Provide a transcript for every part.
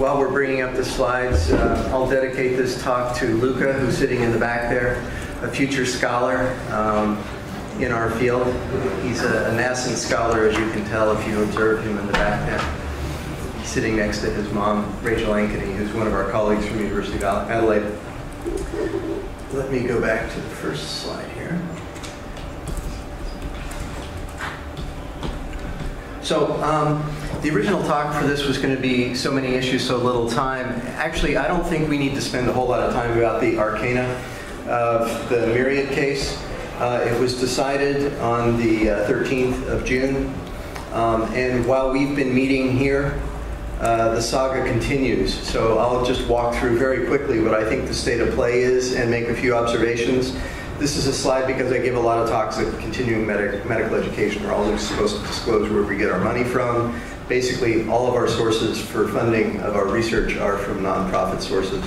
While we're bringing up the slides, I'll dedicate this talk to Luca, who's sitting in the back there, a future scholar in our field. He's a nascent scholar, as you can tell if you observe him in the back there. He's sitting next to his mom, Rachel Ankeny, who's one of our colleagues from the University of Adelaide. Let me go back to the first slide here. So, the original talk for this was going to be so many issues, so little time. Actually, I don't think we need to spend a whole lot of time about the arcana of the Myriad case. It was decided on the 13th of June. And while we've been meeting here, the saga continues. So I'll just walk through very quickly what I think the state of play is and make a few observations. This is a slide because I give a lot of talks at continuing medical education. We're always supposed to disclose where we get our money from. Basically, all of our sources for funding of our research are from nonprofit sources.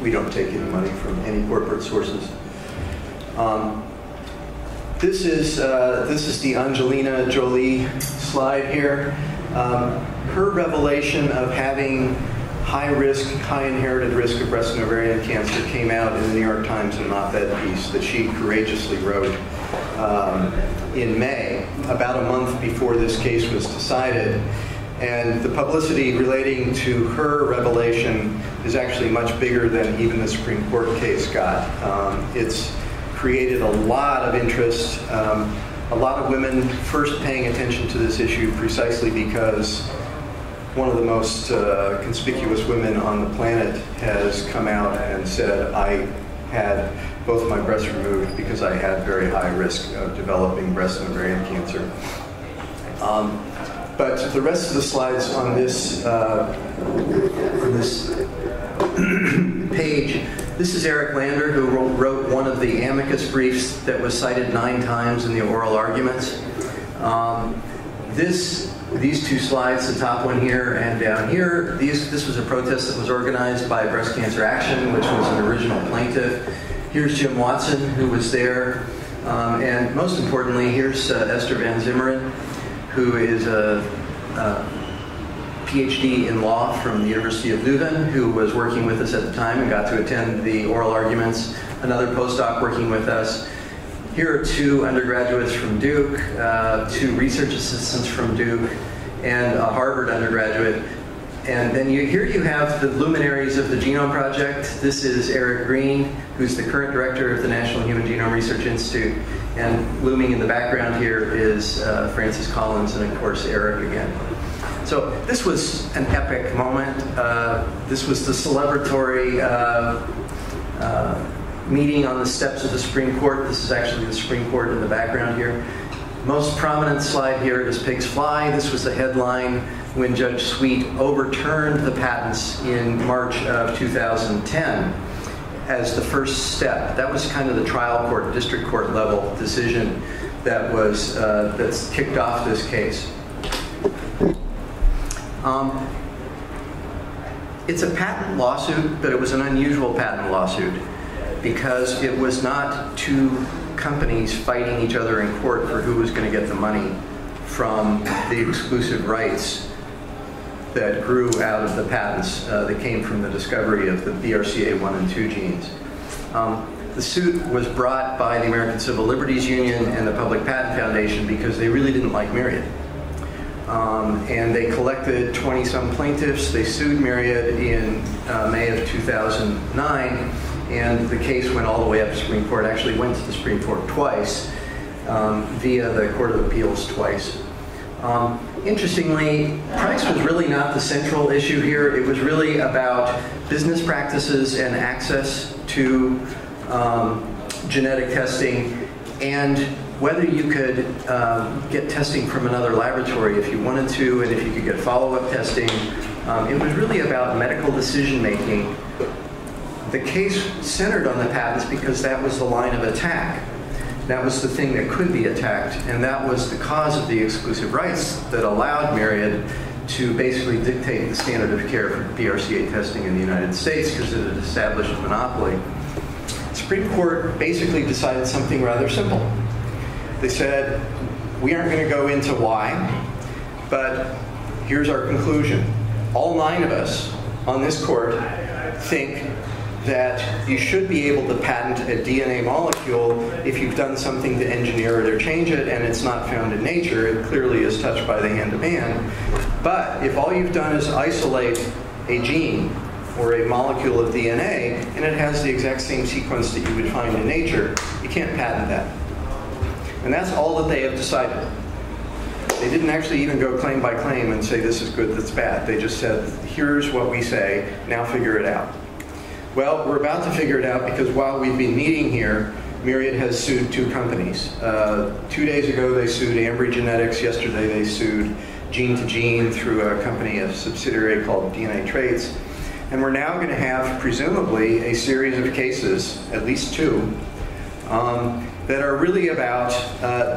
We don't take any money from any corporate sources. This is the Angelina Jolie slide here. Her revelation of having high risk, high inherited risk of breast and ovarian cancer came out in the New York Times in an op-ed piece that she courageously wrote in May, about a month before this case was decided. And the publicity relating to her revelation is actually much bigger than even the Supreme Court case got. It's created a lot of interest, a lot of women first paying attention to this issue precisely because one of the most conspicuous women on the planet has come out and said, I had both my breasts removed because I had very high risk of developing breast and ovarian cancer. But the rest of the slides on this page, this is Eric Lander, who wrote one of the amicus briefs that was cited 9 times in the oral arguments. These two slides, the top one here and down here, this was a protest that was organized by Breast Cancer Action, which was an original plaintiff. Here's Jim Watson, who was there. And most importantly, here's Esther Van Zimmeren, who is a PhD in law from the University of Leuven, who was working with us at the time and got to attend the oral arguments. Another postdoc working with us. Here are 2 undergraduates from Duke, 2 research assistants from Duke, and a Harvard undergraduate. And then here you have the luminaries of the Genome Project. This is Eric Green, who's the current director of the National Human Genome Research Institute. And looming in the background here is Francis Collins and, of course, Eric again. So this was an epic moment. This was the celebratory meeting on the steps of the Supreme Court. This is actually the Supreme Court in the background here. Most prominent slide here is Pigs Fly. This was the headline when Judge Sweet overturned the patents in March of 2010 as the first step. That was kind of the trial court, district court level decision that was that's kicked off this case. It's a patent lawsuit, but it was an unusual patent lawsuit, because it was not 2 companies fighting each other in court for who was going to get the money from the exclusive rights that grew out of the patents that came from the discovery of the BRCA1 and 2 genes. The suit was brought by the American Civil Liberties Union and the Public Patent Foundation because they really didn't like Myriad. And they collected 20-some plaintiffs. They sued Myriad in May of 2009. And the case went all the way up to the Supreme Court. Actually went to the Supreme Court twice, via the Court of Appeals twice. Interestingly, price was really not the central issue here. It was really about business practices and access to genetic testing, and whether you could get testing from another laboratory if you wanted to, and if you could get follow-up testing. It was really about medical decision-making. The case centered on the patents because that was the line of attack. That was the thing that could be attacked, and that was the cause of the exclusive rights that allowed Myriad to basically dictate the standard of care for BRCA testing in the United States because it had established a monopoly. The Supreme Court basically decided something rather simple. They said, we aren't going to go into why, but here's our conclusion. all 9 of us on this court think that you should be able to patent a DNA molecule if you've done something to engineer it or change it and it's not found in nature. It clearly is touched by the hand of man. But if all you've done is isolate a gene or a molecule of DNA and it has the exact same sequence that you would find in nature, you can't patent that. And that's all that they have decided. They didn't actually even go claim by claim and say this is good, that's bad. They just said, here's what we say, now figure it out. Well, we're about to figure it out because while we've been meeting here, Myriad has sued 2 companies. 2 days ago they sued Ambry Genetics, yesterday they sued Gene2Gene through a company, a subsidiary called DNA Traits. And we're now going to have, presumably, a series of cases, at least 2, that are really about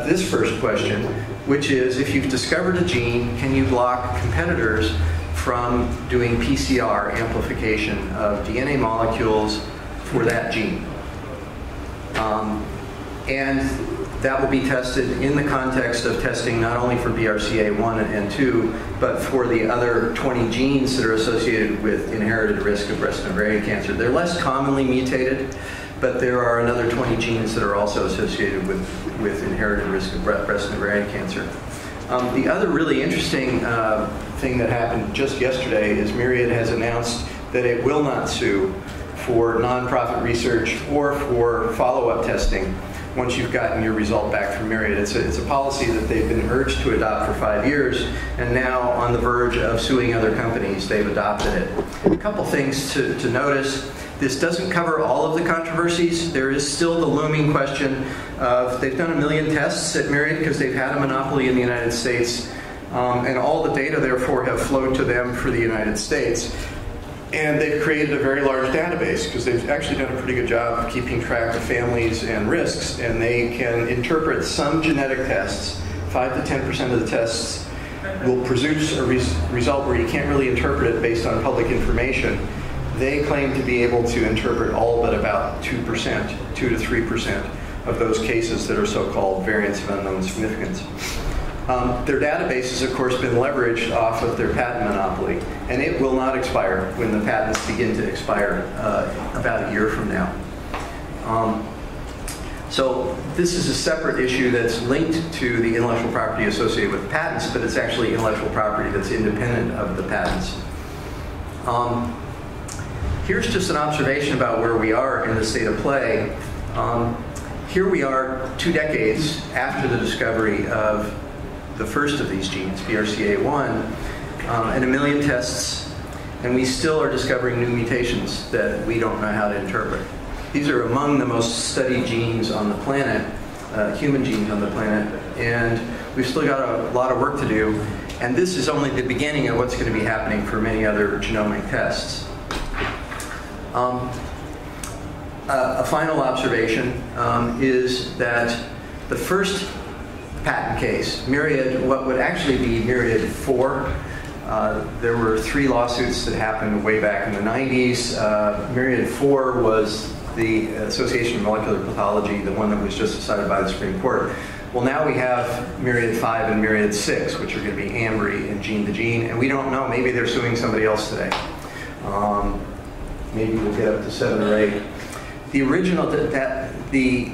this first question, which is, if you've discovered a gene, can you block competitors from doing PCR amplification of DNA molecules for that gene? And that will be tested in the context of testing not only for BRCA1 and 2, but for the other 20 genes that are associated with inherited risk of breast and ovarian cancer. They're less commonly mutated, but there are another 20 genes that are also associated with inherited risk of breast and ovarian cancer. The other really interesting thing that happened just yesterday is Myriad has announced that it will not sue for nonprofit research or for follow-up testing once you've gotten your result back from Myriad. It's a policy that they've been urged to adopt for 5 years, and now on the verge of suing other companies, they've adopted it. A couple things to notice. This doesn't cover all of the controversies. There is still the looming question of, they've done 1 million tests at Myriad because they've had a monopoly in the United States, and all the data therefore have flowed to them for the United States. And they've created a very large database because they've actually done a pretty good job of keeping track of families and risks, and they can interpret some genetic tests. 5 to 10% of the tests will produce a result where you can't really interpret it based on public information. They claim to be able to interpret all but about 2%, 2 to 3% of those cases that are so-called variants of unknown significance. Their database has, of course, been leveraged off of their patent monopoly, and it will not expire when the patents begin to expire about a year from now. So this is a separate issue that's linked to the intellectual property associated with patents, but it's actually intellectual property that's independent of the patents. Here's just an observation about where we are in the state of play. Here we are 2 decades after the discovery of the first of these genes, BRCA1, and 1 million tests, and we still are discovering new mutations that we don't know how to interpret. These are among the most studied genes on the planet, human genes on the planet, and we've still got a lot of work to do, and this is only the beginning of what's going to be happening for many other genomic tests. A final observation is that the first patent case, Myriad, what would actually be Myriad 4, there were 3 lawsuits that happened way back in the 90s. Myriad 4 was the Association of Molecular Pathology, the one that was just decided by the Supreme Court. Well, now we have Myriad 5 and Myriad 6, which are going to be Ambry and Gene2Gene, and we don't know, maybe they're suing somebody else today. Maybe we'll get up to 7 or 8. The original, the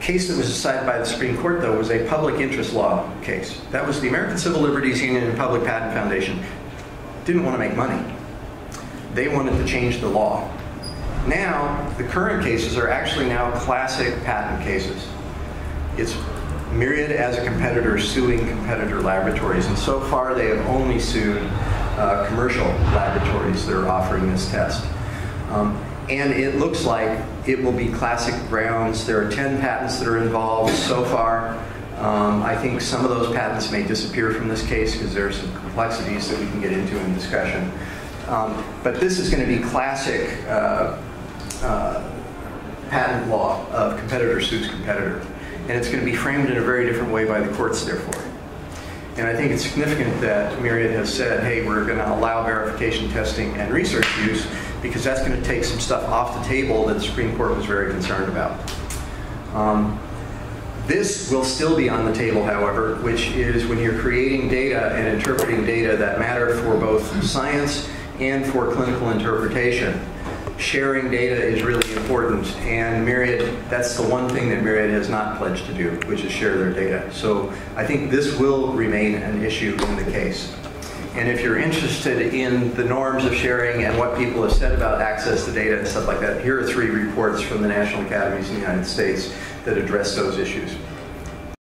case that was decided by the Supreme Court, though, was a public interest law case. That was the American Civil Liberties Union and Public Patent Foundation. Didn't want to make money. They wanted to change the law. Now, the current cases are actually now classic patent cases. It's Myriad as a competitor suing competitor laboratories, and so far they have only sued commercial laboratories that are offering this test. And it looks like it will be classic grounds. There are 10 patents that are involved so far. I think some of those patents may disappear from this case because there are some complexities that we can get into in discussion. But this is going to be classic patent law of competitor suits competitor. And it's going to be framed in a very different way by the courts, therefore. And I think it's significant that Myriad has said, hey, we're going to allow verification testing and research use because that's going to take some stuff off the table that the Supreme Court was very concerned about. This will still be on the table, however, which is when you're creating data and interpreting data that matter for both science and for clinical interpretation, sharing data is really important, and Myriad, that's the one thing that Myriad has not pledged to do, which is share their data. So I think this will remain an issue in the case. And if you're interested in the norms of sharing and what people have said about access to data and stuff like that, here are 3 reports from the National Academies in the United States that address those issues.